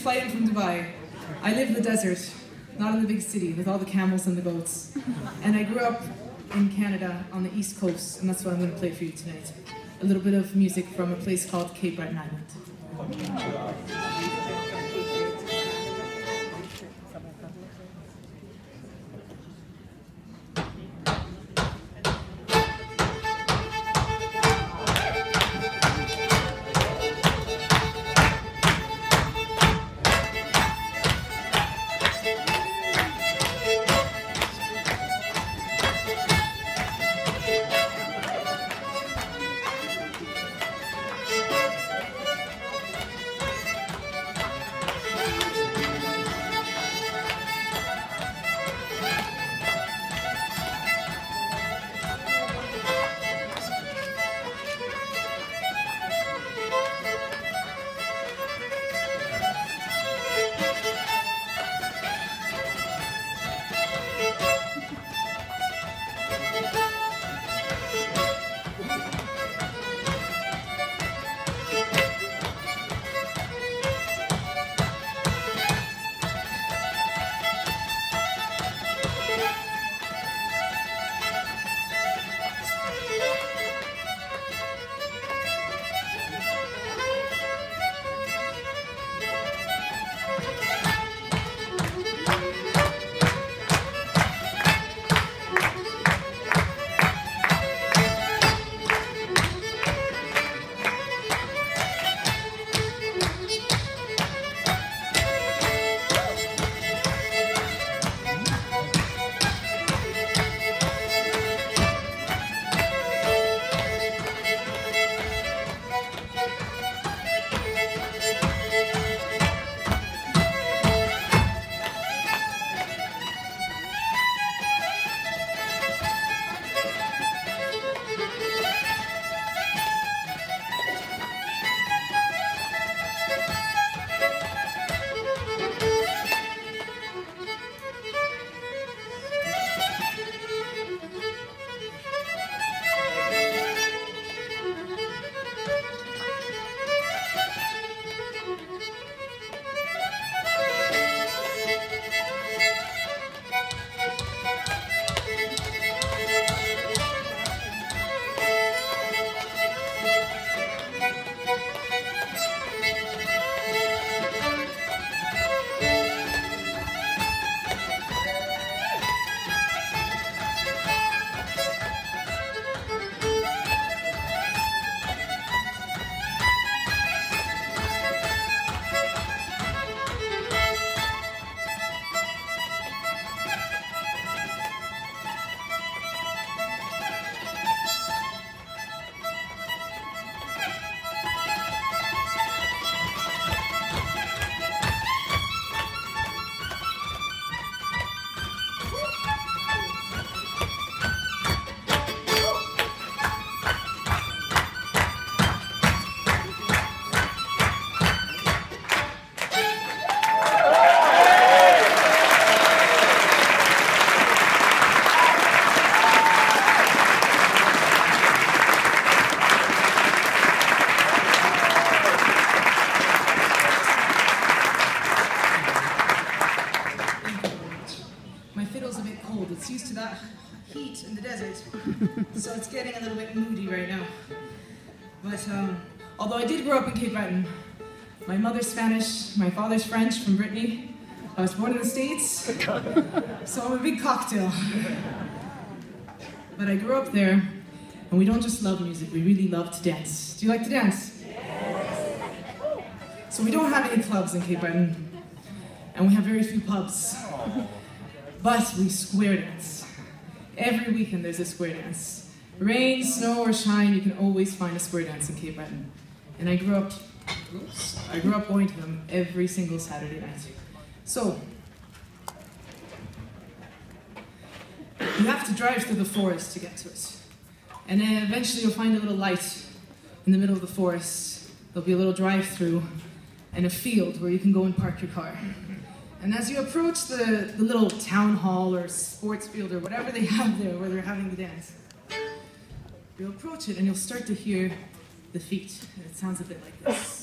fly in from Dubai. I live in the desert, not in the big city, with all the camels and the goats. And I grew up in Canada on the East Coast, and that's what I'm going to play for you tonight. A little bit of music from a place called Cape Breton Island. Heat in the desert, so it's getting a little bit moody right now. But although I did grow up in Cape Breton, my mother's Spanish, my father's French from Brittany. I was born in the States, so I'm a big cocktail. But I grew up there, and we don't just love music, we really love to dance. Do you like to dance? Yes. So we don't have any clubs in Cape Breton, and we have very few pubs. But we square dance. Every weekend there's a square dance. Rain, snow, or shine, you can always find a square dance in Cape Breton. And I grew up going to them every single Saturday night. So, you have to drive through the forest to get to it. And then eventually you'll find a little light in the middle of the forest. There'll be a little drive-through and a field where you can go and park your car. And as you approach the little town hall or sports field or whatever they have there where they're having the dance, you'll approach it and you'll start to hear the feet. And it sounds a bit like this.